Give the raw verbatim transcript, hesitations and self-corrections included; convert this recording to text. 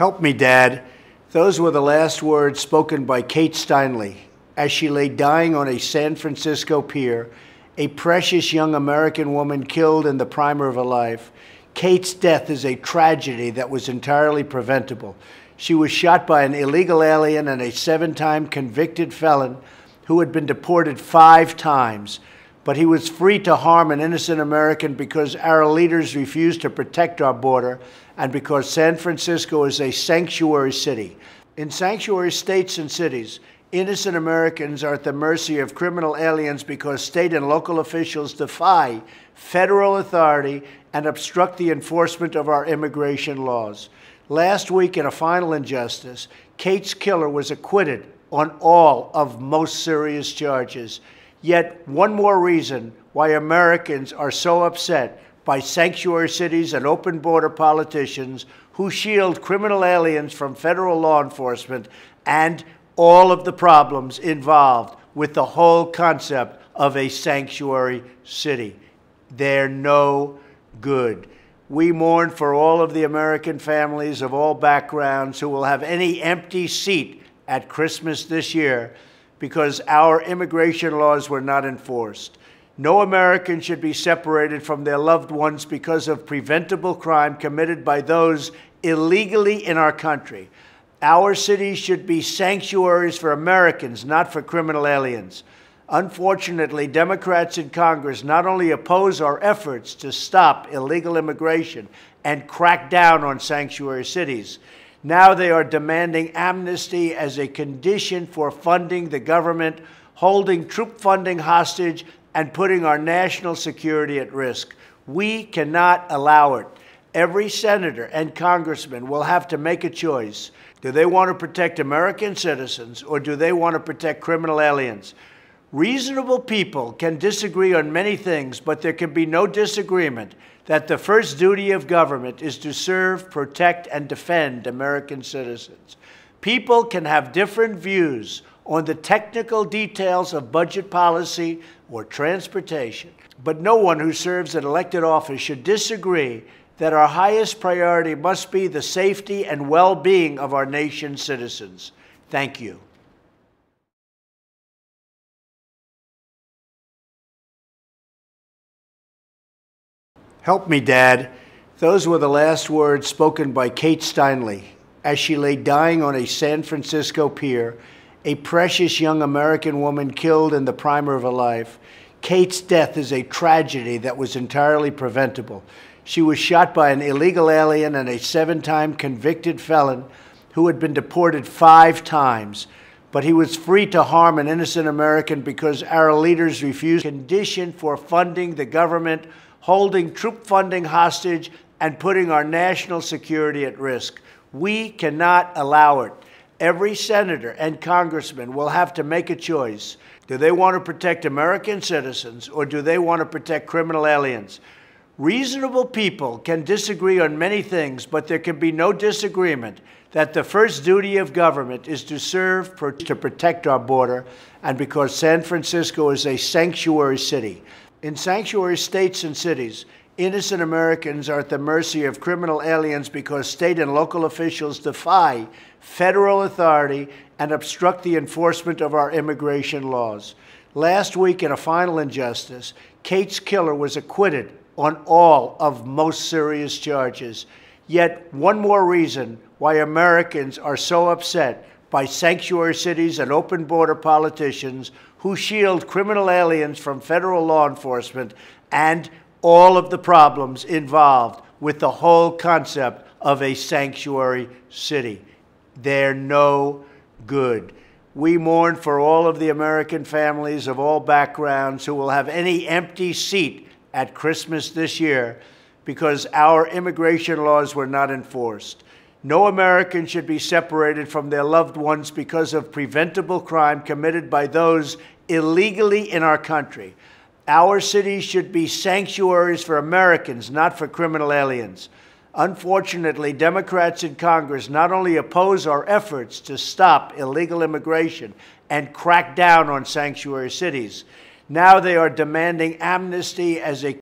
"Help me, Dad." Those were the last words spoken by Kate Steinle as she lay dying on a San Francisco pier, a precious young American woman killed in the primer of her life. Kate's death is a tragedy that was entirely preventable. She was shot by an illegal alien and a seven-time convicted felon who had been deported five times. But he was free to harm an innocent American because our leaders refused to protect our border and because San Francisco is a sanctuary city. In sanctuary states and cities, innocent Americans are at the mercy of criminal aliens because state and local officials defy federal authority and obstruct the enforcement of our immigration laws. Last week, in a final injustice, Kate's killer was acquitted on all of most serious charges. Yet one more reason why Americans are so upset by sanctuary cities and open border politicians who shield criminal aliens from federal law enforcement and all of the problems involved with the whole concept of a sanctuary city. They're no good. We mourn for all of the American families of all backgrounds who will have any empty seat at Christmas this year, because our immigration laws were not enforced. No American should be separated from their loved ones because of preventable crime committed by those illegally in our country. Our cities should be sanctuaries for Americans, not for criminal aliens. Unfortunately, Democrats in Congress not only oppose our efforts to stop illegal immigration and crack down on sanctuary cities, now they are demanding amnesty as a condition for funding the government, holding troop funding hostage, and putting our national security at risk. We cannot allow it. Every senator and congressman will have to make a choice. Do they want to protect American citizens, or do they want to protect criminal aliens? Reasonable people can disagree on many things, but there can be no disagreement that the first duty of government is to serve, protect, and defend American citizens. People can have different views on the technical details of budget policy or transportation, but no one who serves an elected office should disagree that our highest priority must be the safety and well-being of our nation's citizens. Thank you. "Help me, Dad." Those were the last words spoken by Kate Steinle as she lay dying on a San Francisco pier, a precious young American woman killed in the primer of her life. Kate's death is a tragedy that was entirely preventable. She was shot by an illegal alien and a seven-time convicted felon who had been deported five times. But he was free to harm an innocent American because our leaders refused condition for funding the government, holding troop funding hostage, and putting our national security at risk. We cannot allow it. Every senator and congressman will have to make a choice. Do they want to protect American citizens, or do they want to protect criminal aliens? Reasonable people can disagree on many things, but there can be no disagreement that the first duty of government is to serve, to protect our border, and because San Francisco is a sanctuary city. In sanctuary states and cities, innocent Americans are at the mercy of criminal aliens because state and local officials defy federal authority and obstruct the enforcement of our immigration laws. Last week, in a final injustice, Kate's killer was acquitted on all of most serious charges. Yet one more reason why Americans are so upset by sanctuary cities and open border politicians who shield criminal aliens from federal law enforcement and all of the problems involved with the whole concept of a sanctuary city. They're no good. We mourn for all of the American families of all backgrounds who will have any empty seat at Christmas this year because our immigration laws were not enforced. No American should be separated from their loved ones because of preventable crime committed by those illegally in our country. Our cities should be sanctuaries for Americans, not for criminal aliens. Unfortunately, Democrats in Congress not only oppose our efforts to stop illegal immigration and crack down on sanctuary cities, now they are demanding amnesty as a